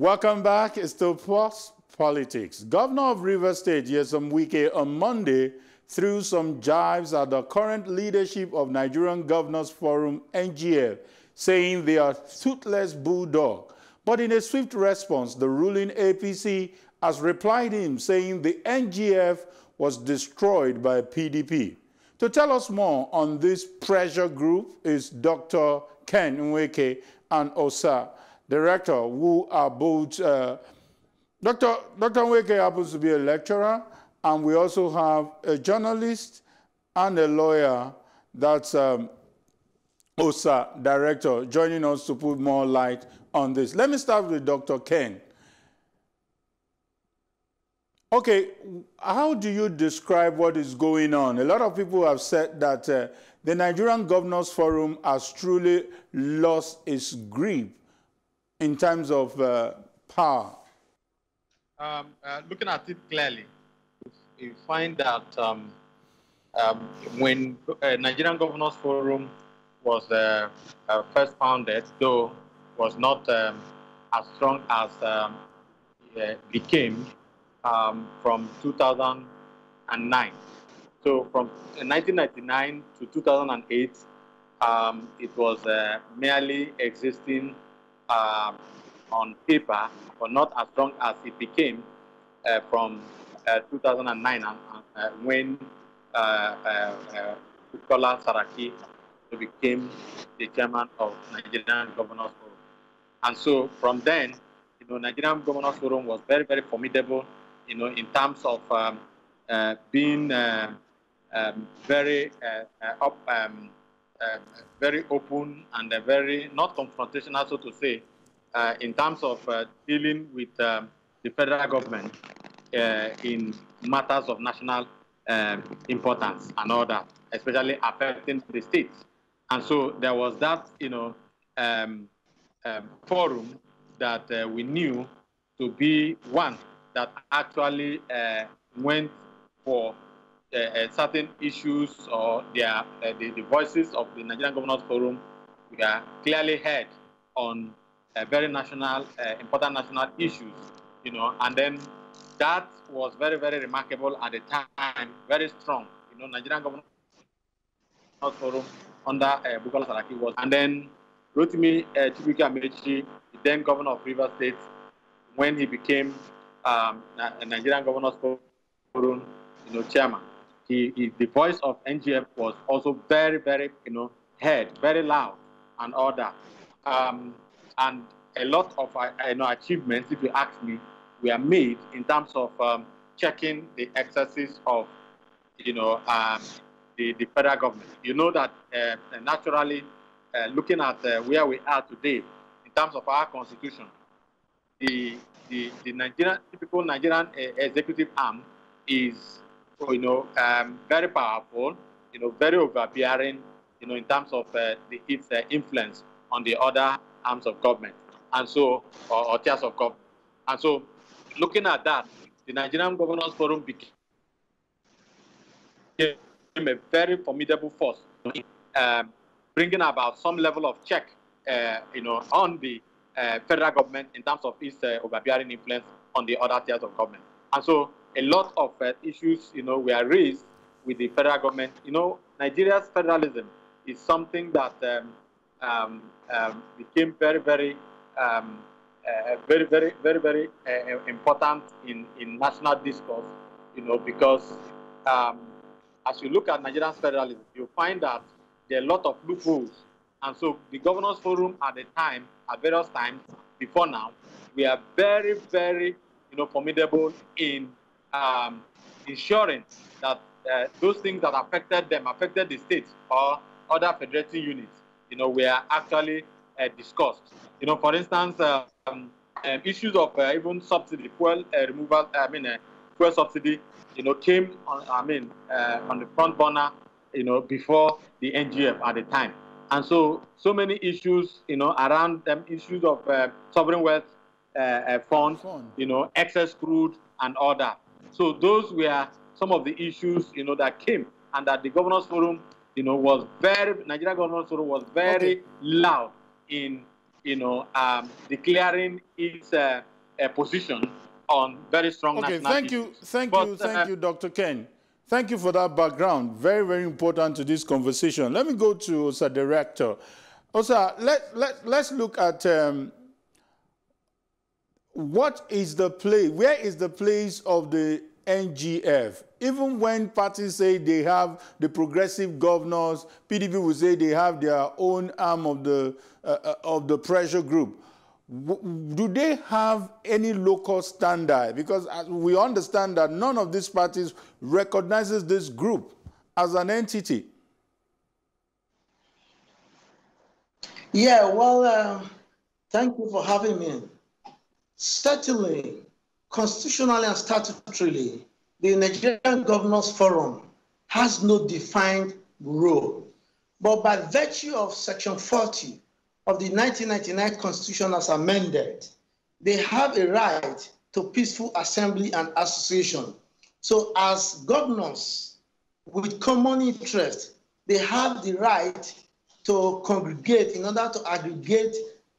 Welcome back. It's still Plus Politics. Governor of Rivers State, Nyesom Wike, on Monday threw some jibes at the current leadership of Nigerian Governors Forum, NGF, saying they are toothless bulldog. But in a swift response, the ruling APC has replied him, saying the NGF was destroyed by PDP. To tell us more on this pressure group is Dr. Ken Nweke and Osa Director, who are both... Dr. Nweke happens to be a lecturer, and we also have a journalist and a lawyer, that's Osa Director, joining us to put more light on this. Let me start with Dr. Ken. Okay, how do you describe what is going on? A lot of people have said that the Nigerian Governors Forum has truly lost its grip in terms of power. Looking at it clearly, you find that when Nigerian Governors Forum was first founded, though was not as strong as became, from 2009. So from 1999 to 2008, it was merely existing on paper, but not as strong as it became from 2009, when Bukola Saraki became the chairman of Nigerian Governors Forum. And so from then, you know, Nigerian Governors Forum was very, very formidable, you know, in terms of being very open and very not confrontational, so to say, in terms of dealing with the federal government in matters of national importance and all that, especially affecting the states. And so there was that, you know, forum that we knew to be one that actually went for certain issues, or the voices of the Nigerian Governors Forum were clearly heard on very national, important national issues, you know. And then that was very, very remarkable at the time, very strong. You know, Nigerian Governors Forum under Bukola Saraki was, and then Rotimi Chibuike Amaechi, the then governor of Rivers State, when he became a Nigerian Governors Forum, you know, chairman. The voice of NGF was also very, very, you know, heard, very loud and all that. And a lot of you know, achievements, if you ask me, were made in terms of checking the excesses of, you know, the federal government. You know that naturally, looking at where we are today in terms of our constitution, the Nigerian, typical Nigerian executive arm is, you know, very powerful, you know, very overbearing, you know, in terms of its influence on the other arms of government, and so, or tiers of government. And so, looking at that, the Nigerian Governors Forum became a very formidable force, bringing about some level of check, you know, on the federal government in terms of its overbearing influence on the other tiers of government. And so, a lot of issues, you know, were raised with the federal government. You know, Nigeria's federalism is something that became very, very, very, very important in national discourse. You know, because as you look at Nigeria's federalism, you find that there are a lot of loopholes, and so the Governors Forum at the time, at various times before now, we are very, very, you know, formidable in ensuring that those things that affected them, affected the states or other federating units, you know, were actually discussed. You know, for instance, issues of even subsidy, fuel removal, I mean, fuel subsidy, you know, came on, I mean, on the front burner, you know, before the NGF at the time. And so, so many issues, you know, around them, issues of sovereign wealth funds, you know, excess crude and all that. So those were some of the issues, you know, that came, and that the Governors Forum, you know, was very, Nigerian Governors Forum was very loud in declaring its position on very strong national issues. Thank you, Dr. Ken. Thank you for that background. Very, very important to this conversation. Let me go to Osa Director. Osa, let's look at what is the place, where is the place of the NGF? Even when parties say they have the progressive governors, PDP will say they have their own arm of the pressure group. Do they have any local standard? Because we understand that none of these parties recognizes this group as an entity. Yeah, well, thank you for having me. Certainly, constitutionally and statutorily, the Nigerian Governors Forum has no defined role. But by virtue of Section 40 of the 1999 Constitution as amended, they have a right to peaceful assembly and association. So as governors with common interest, they have the right to congregate in order to aggregate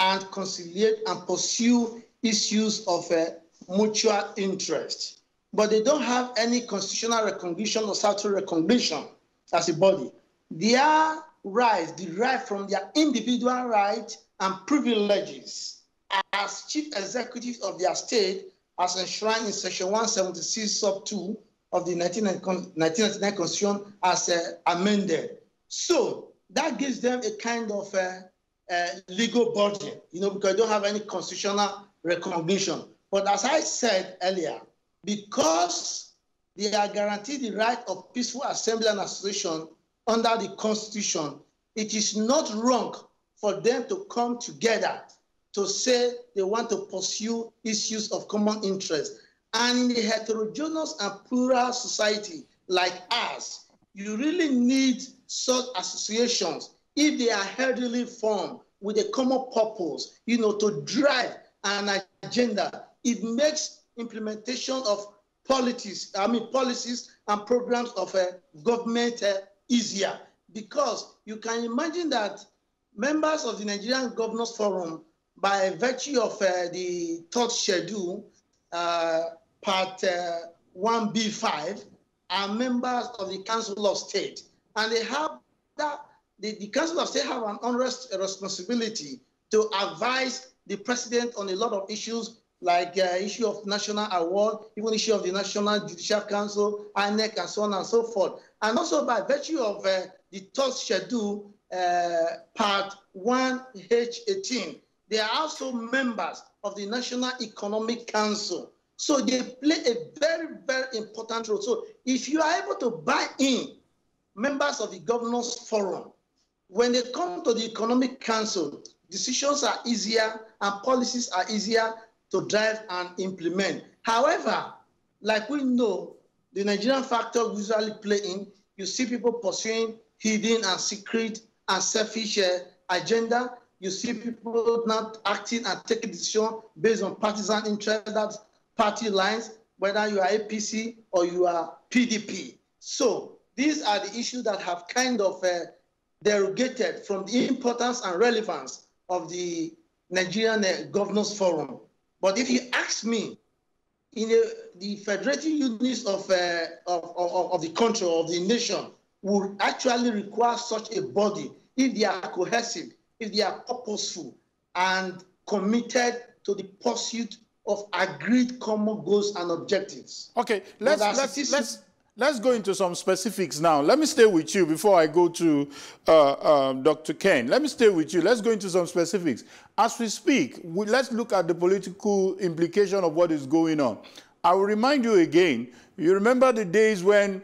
and conciliate and pursue issues of mutual interest. But they don't have any constitutional recognition or statutory recognition as a body. Their rights derived from their individual rights and privileges as chief executives of their state, as enshrined in Section 176 sub 2 of the 1999 Constitution as amended. So that gives them a kind of legal burden, because they don't have any constitutional recognition. But as I said earlier, because they are guaranteed the right of peaceful assembly and association under the Constitution, it is not wrong for them to come together to say they want to pursue issues of common interest. And in a heterogeneous and plural society like ours, you really need such associations if they are healthily formed with a common purpose, to drive an agenda. It makes implementation of policies and programs of a government easier, because you can imagine that members of the Nigerian Governors Forum, by virtue of the third schedule, part 1B5, are members of the Council of State, and they have that the Council of State have an honest responsibility to advise the president on a lot of issues, like issue of national award, even issue of the National Judicial Council, INEC, and so on and so forth. And also by virtue of the third schedule, part 1H18, they are also members of the National Economic Council. So they play a very, very important role. So if you are able to buy in members of the Governors Forum, when they come to the Economic Council, decisions are easier and policies are easier to drive and implement. However, like we know, the Nigerian factor usually play in. You see people pursuing hidden and secret and selfish agenda. You see people not acting and taking decisions based on partisan interests, that's party lines, whether you are APC or you are PDP. So these are the issues that have kind of derogated from the importance and relevance of the Nigerian Governors Forum. But if you ask me, in the federating units of the country, of the nation, would actually require such a body if they are cohesive, if they are purposeful, and committed to the pursuit of agreed common goals and objectives. Okay, let's go into some specifics now. Let me stay with you before I go to Dr. Ken. Let me stay with you. Let's go into some specifics. As we speak, let's look at the political implication of what is going on. I will remind you again, you remember the days when,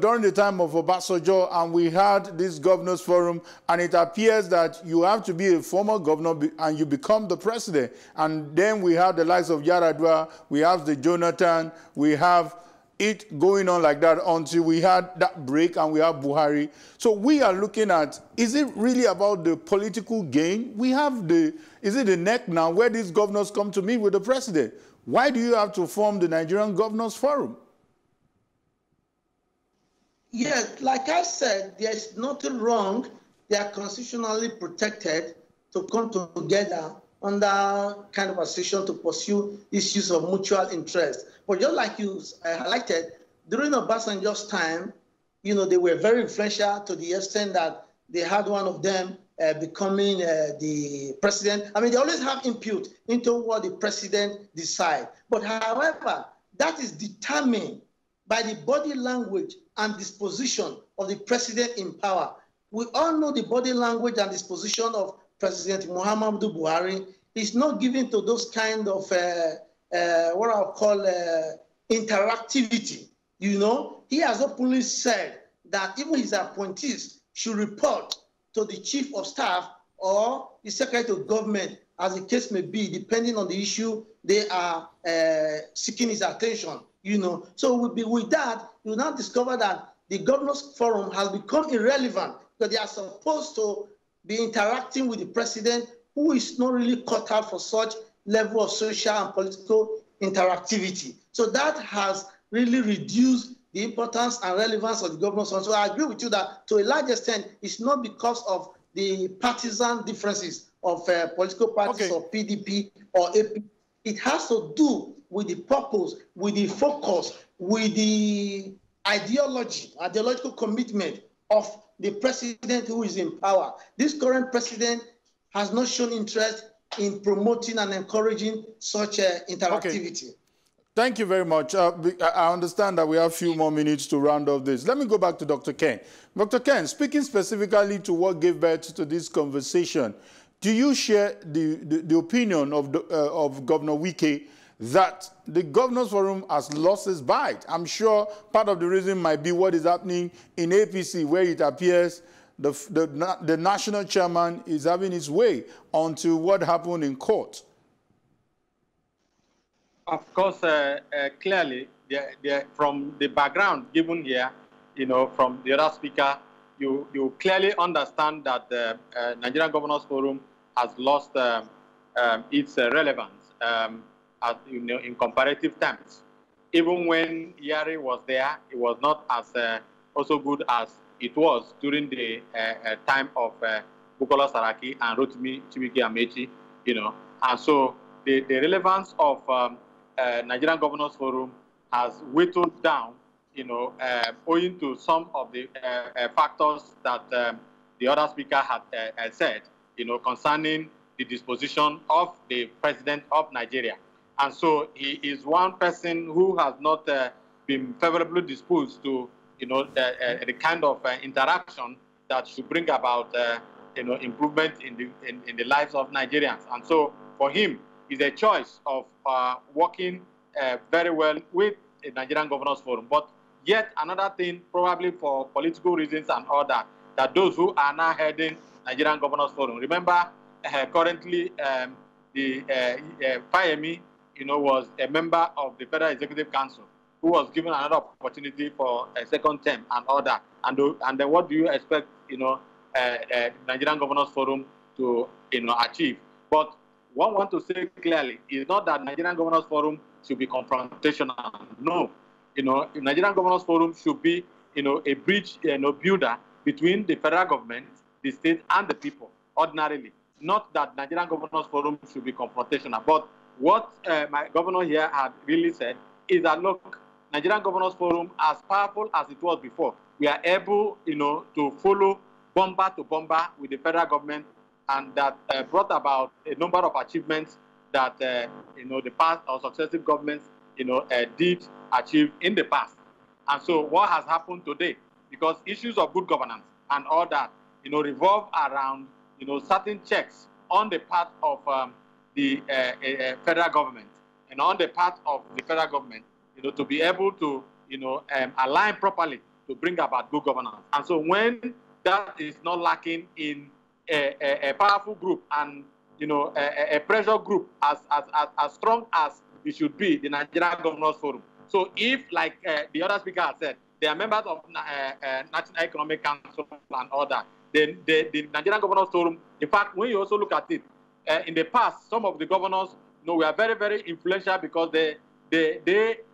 during the time of Obasanjo, and we had this Governors Forum, and it appears that you have to be a former governor and you become the president. And then we have the likes of Yar'adua, we have the Jonathan, we have it going on like that until we had that break and we have Buhari. So we are looking at, is it really about the political gain? We have the, is it the neck now where these governors come to meet with the president? Why do you have to form the Nigerian Governors Forum? Yes, like I said, there's nothing wrong. They are constitutionally protected to come together under kind of a session to pursue issues of mutual interest. But just like you highlighted, during Obasanjo's time, you know, they were very influential to the extent that they had one of them becoming the president. I mean, they always have input into what the president decides. But however, that is determined by the body language and disposition of the president in power. We all know the body language and disposition of President Muhammadu Buhari is not given to those kind of what I'll call interactivity. You know, he has openly said that even his appointees should report to the chief of staff or the secretary of government, as the case may be, depending on the issue they are seeking his attention. You know, so with that, you now discover that the Governors Forum has become irrelevant because they are supposed to be interacting with the president, who is not really cut out for such level of social and political interactivity. So that has really reduced the importance and relevance of the governors. So I agree with you that to a large extent, it's not because of the partisan differences of political parties or PDP or APC. It has to do with the purpose, with the focus, with the ideology, ideological commitment of the president who is in power. This current president has not shown interest in promoting and encouraging such interactivity. Okay. Thank you very much. I understand that we have a few more minutes to round off this. Let me go back to Dr. Ken. Dr. Ken, speaking specifically to what gave birth to this conversation, do you share the opinion of Governor Wike that the Governors Forum has lost its bite? I'm sure part of the reason might be what is happening in APC, where it appears the national chairman is having his way onto what happened in court. Of course, clearly, from the background given here, you know, from the other speaker, you clearly understand that the Nigerian Governors Forum has lost its relevance you know, in comparative terms. Even when Yari was there, it was not as also good as it was during the time of Bukola Saraki and Rotimi Chibuike Amaechi, you know. And so the relevance of Nigerian Governors Forum has whittled down, you know, owing to some of the factors that the other speaker had said, you know, concerning the disposition of the president of Nigeria. And so he is one person who has not been favorably disposed to, you know, the kind of interaction that should bring about, you know, improvement in the lives of Nigerians. And so for him, is a choice of working very well with the Nigerian Governors Forum. But yet another thing, probably for political reasons and all that, that those who are now heading Nigerian Governors Forum. Remember, currently, the Fayemi, you know, was a member of the Federal Executive Council who was given another opportunity for a second term and all that. And then what do you expect, you know, Nigerian Governors Forum to, you know, achieve? But one want to say clearly is not that Nigerian Governors Forum should be confrontational. No, you know, Nigerian Governors Forum should be, you know, a bridge, you know, builder between the federal government, the state, and the people. Ordinarily, not that Nigerian Governors Forum should be confrontational. But what my governor here had really said is that look, Nigerian Governors Forum, as powerful as it was before, we are able, you know, to follow bomber to bomber with the federal government. And that brought about a number of achievements that, you know, the past or successive governments, you know, did achieve in the past. And so what has happened today? Because issues of good governance and all that, you know, revolve around, you know, certain checks on the part of the federal government and on the part of the federal government, you know, to be able to, you know, align properly to bring about good governance. And so when that is not lacking in a powerful group and, you know, a pressure group as strong as it should be, the Nigerian Governors Forum. So if, like the other speaker has said, they are members of National Economic Council and all that, then the Nigerian Governors Forum, in fact, when you also look at it, in the past, some of the governors, you know, were very, very influential because they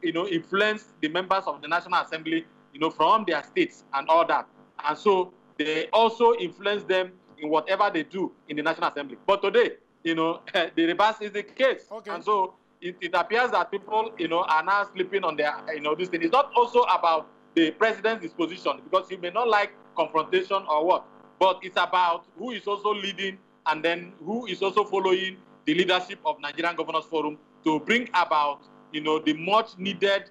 you know, influenced the members of the National Assembly, you know, from their states and all that. And so they also influenced them in whatever they do in the National Assembly. But today, you know, the reverse is the case. Okay. And so it appears that people, you know, are now sleeping on their, you know, this thing. It's not also about the president's disposition, because he may not like confrontation or what, but it's about who is also leading and then who is also following the leadership of Nigerian Governors Forum to bring about, you know, the much-needed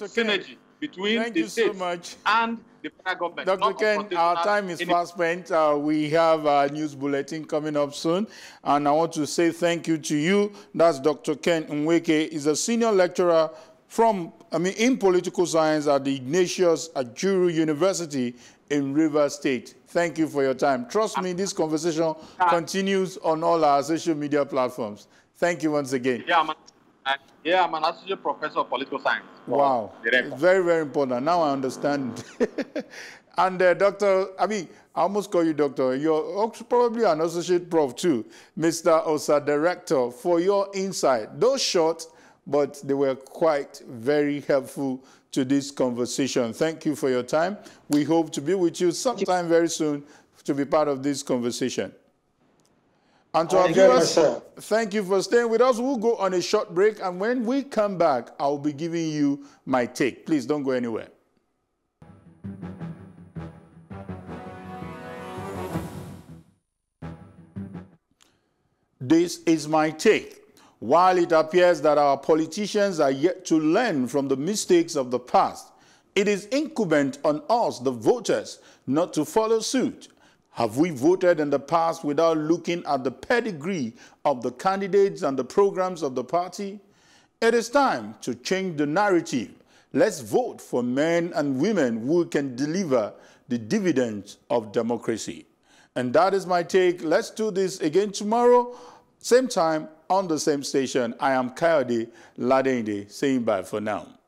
synergy between the states and the federal government. Dr. Ken, our time is fast spent. We have a news bulletin coming up soon, and I want to say thank you to you. That's Dr. Ken Nweke. He's a senior lecturer in political science at the Ignatius Ajuru University in Rivers State. Thank you for your time. Trust me, this conversation continues on all our social media platforms. Thank you once again. Yeah, man. Yeah, I'm an associate professor of political science. Wow. It's very, very important. Now I understand. And Dr. I almost call you doctor. You're probably an associate prof too, Mr. Osa Director, for your insight. Those short, but they were quite very helpful to this conversation. Thank you for your time. We hope to be with you sometime very soon to be part of this conversation. And to our viewers, thank you for staying with us. We'll go on a short break, and when we come back, I'll be giving you my take. Please don't go anywhere. This is my take. While it appears that our politicians are yet to learn from the mistakes of the past, it is incumbent on us, the voters, not to follow suit. Have we voted in the past without looking at the pedigree of the candidates and the programs of the party? It is time to change the narrative. Let's vote for men and women who can deliver the dividends of democracy. And that is my take. Let's do this again tomorrow, same time, on the same station. I am Kayode Ladeinde, saying bye for now.